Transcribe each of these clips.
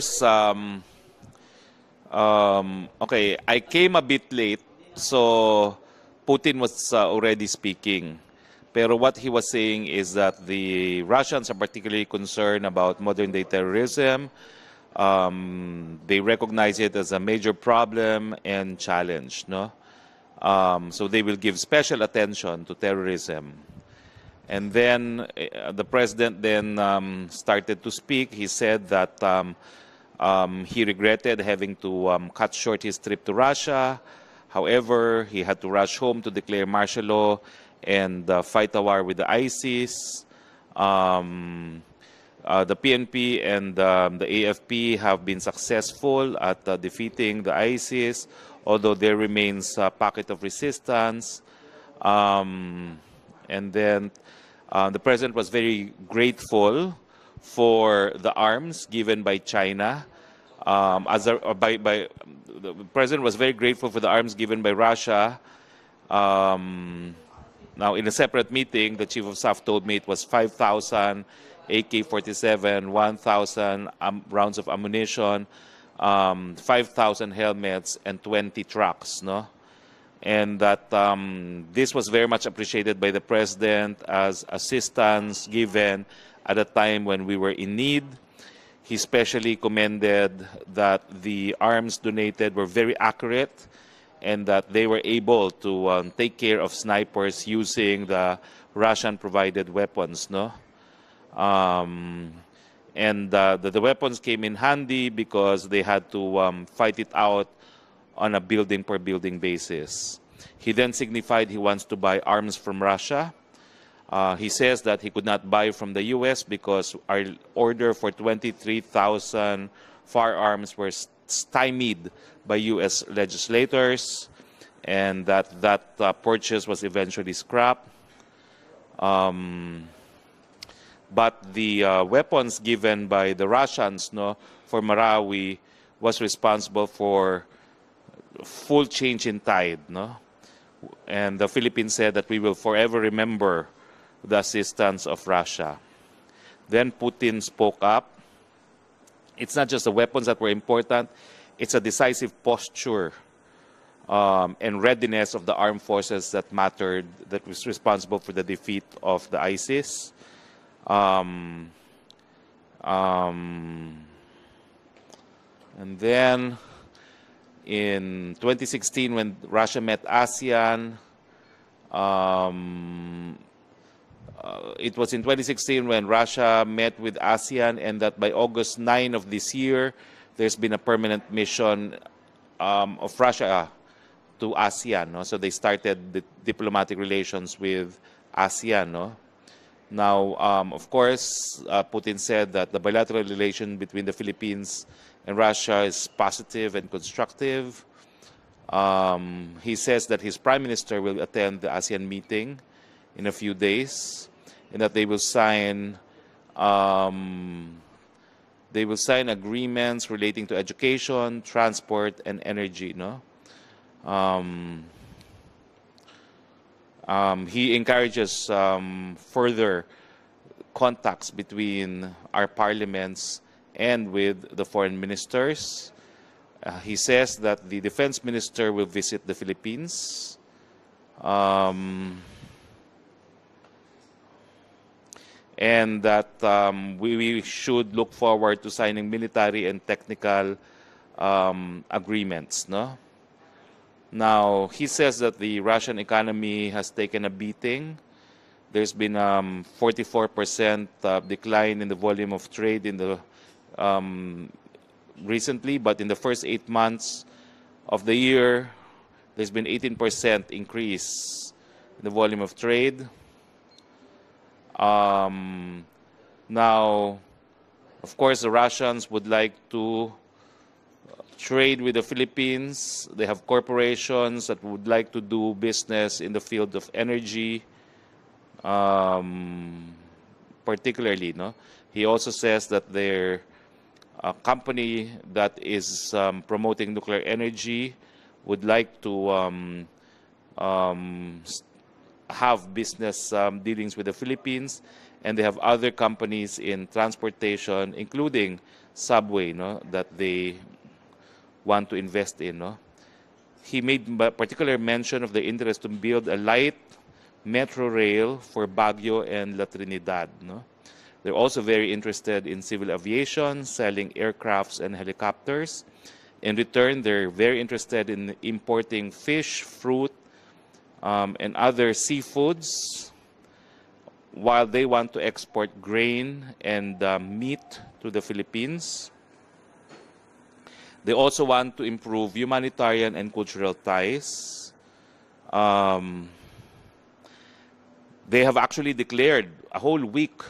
First, okay, I came a bit late, so Putin was already speaking. Pero what he was saying is that the Russians are particularly concerned about modern-day terrorism. They recognize it as a major problem and challenge, no? So they will give special attention to terrorism. And then the president then started to speak. He said that he regretted having to cut short his trip to Russia. However, he had to rush home to declare martial law and fight a war with the ISIS. The PNP and the AFP have been successful at defeating the ISIS, although there remains a pocket of resistance. And then the president was very grateful for the arms given by China. The president was very grateful for the arms given by Russia. Now, in a separate meeting, the chief of staff told me it was 5,000 AK-47, 1,000 rounds of ammunition, 5,000 helmets, and 20 trucks. No, and that this was very much appreciated by the president as assistance given at a time when we were in need. He specially commended that the arms donated were very accurate and that they were able to take care of snipers using the Russian-provided weapons. No? And the weapons came in handy because they had to fight it out on a building-per-building basis. He then signified he wants to buy arms from Russia. He says that he could not buy from the U.S. because our order for 23,000 firearms were stymied by U.S. legislators, and that purchase was eventually scrapped. But the weapons given by the Russians for Marawi was responsible for full change in tide. And the Philippines said that we will forever remember the assistance of Russia. Then Putin spoke up. It's not just the weapons that were important, it's a decisive posture and readiness of the armed forces that mattered, that was responsible for the defeat of the ISIS. And then in 2016, when Russia met ASEAN, it was in 2016 when Russia met with ASEAN, and that by August 9 of this year, there's been a permanent mission of Russia to ASEAN. No? So they started the diplomatic relations with ASEAN. No? Now, of course, Putin said that the bilateral relation between the Philippines and Russia is positive and constructive. He says that his prime minister will attend the ASEAN meeting in a few days, and that they will sign agreements relating to education, transport, and energy. No, he encourages further contacts between our parliaments and with the foreign ministers. He says that the defense minister will visit the Philippines. And that we should look forward to signing military and technical agreements. No? Now, he says that the Russian economy has taken a beating. There's been a 44% decline in the volume of trade in the, recently, but in the first 8 months of the year, there's been 18% increase in the volume of trade. Now, of course, the Russians would like to trade with the Philippines. They have corporations that would like to do business in the field of energy, particularly. No? He also says that their company that is promoting nuclear energy would like to have business dealings with the Philippines, and they have other companies in transportation, including Subway, no, that they want to invest in. No? He made particular mention of the interest to build a light metro rail for Baguio and La Trinidad. No? They're also very interested in civil aviation, selling aircrafts and helicopters. In return, they're very interested in importing fish, fruit, and other seafoods, while they want to export grain and meat to the Philippines. They also want to improve humanitarian and cultural ties. They have actually declared a whole week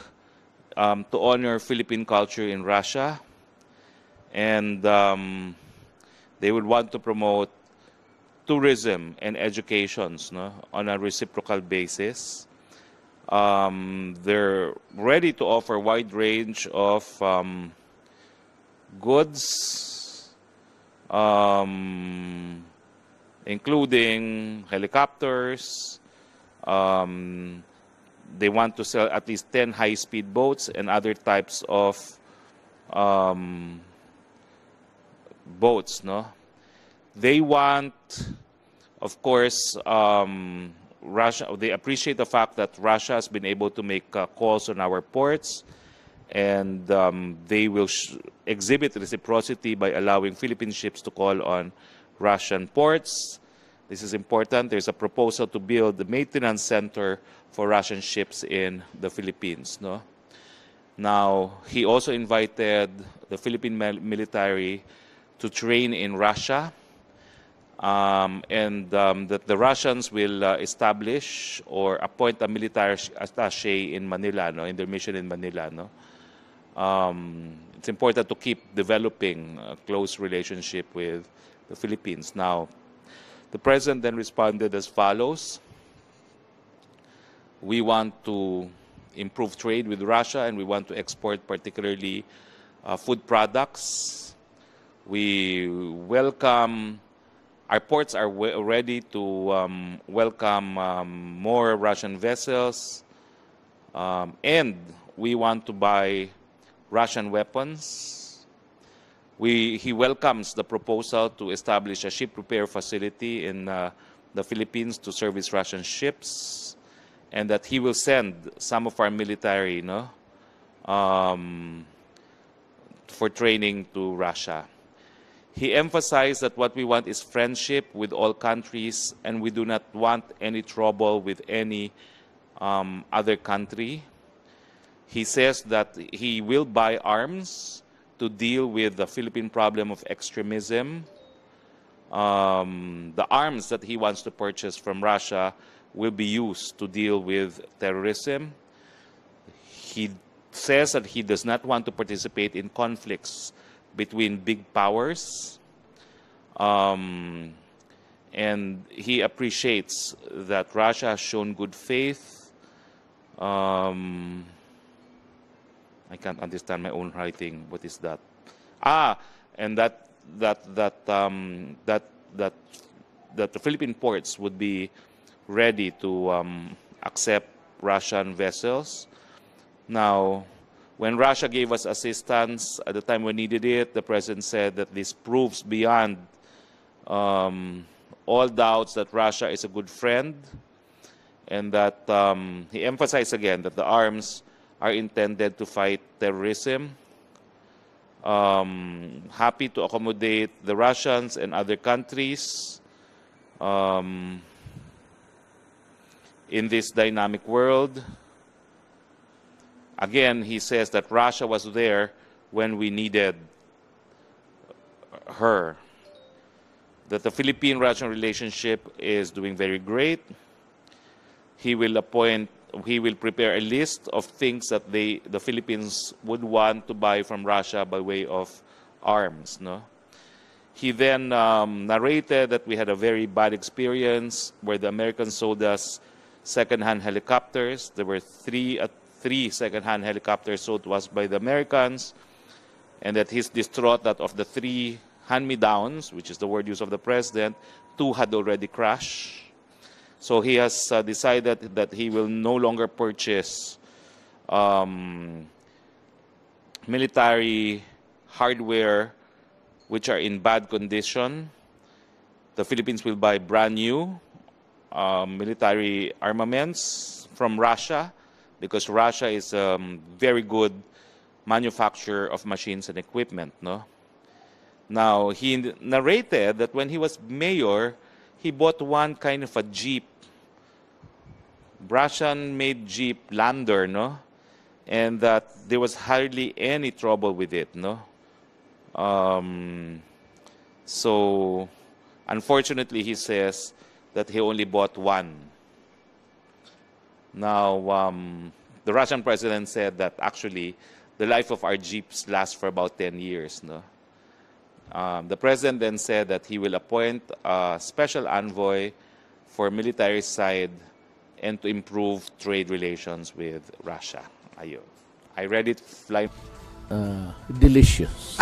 to honor Philippine culture in Russia. And they would want to promote tourism and education, no, on a reciprocal basis. They're ready to offer a wide range of goods, including helicopters. They want to sell at least 10 high-speed boats and other types of boats. No, they want, of course, Russia. They appreciate the fact that Russia has been able to make calls on our ports, and they will exhibit reciprocity by allowing Philippine ships to call on Russian ports. This is important. There's a proposal to build the maintenance center for Russian ships in the Philippines. No? Now, he also invited the Philippine military to train in Russia, and that the Russians will establish or appoint a military attaché in Manila, no, in their mission in Manila. No? It's important to keep developing a close relationship with the Philippines. Now, the president then responded as follows: we want to improve trade with Russia, and we want to export particularly food products. We welcome, our ports are ready to welcome more Russian vessels, and we want to buy Russian weapons. He welcomes the proposal to establish a ship repair facility in the Philippines to service Russian ships, and that he will send some of our military, no, for training to Russia. He emphasized that what we want is friendship with all countries, and we do not want any trouble with any other country. He says that he will buy arms to deal with the Philippine problem of extremism. The arms that he wants to purchase from Russia will be used to deal with terrorism. He says that he does not want to participate in conflicts between big powers, and he appreciates that Russia has shown good faith. I can't understand my own writing. What is that? Ah, and that the Philippine ports would be ready to accept Russian vessels. Now, when Russia gave us assistance at the time we needed it, the president said that this proves beyond all doubts that Russia is a good friend, and that he emphasized again that the arms are intended to fight terrorism. Happy to accommodate the Russians and other countries in this dynamic world. Again, he says that Russia was there when we needed her, that the Philippine-Russian relationship is doing very great. He will prepare a list of things that the Philippines would want to buy from Russia by way of arms. No? He then narrated that we had a very bad experience where the Americans sold us second-hand helicopters. There were three second-hand helicopters sold to us by the Americans, and that he's distraught that of the three hand-me-downs, which is the word used of the president, two had already crashed. So he has decided that he will no longer purchase military hardware which are in bad condition. The Philippines will buy brand new military armaments from Russia, because Russia is a very good manufacturer of machines and equipment. No? Now, he narrated that when he was mayor, he bought one kind of a jeep, Russian-made jeep, Lander, no? And that there was hardly any trouble with it. No? So, unfortunately, he says that he only bought one. Now, the Russian president said that actually the life of our jeeps lasts for about 10 years. No? The president then said that he will appoint a special envoy for military side and to improve trade relations with Russia. I read it delicious.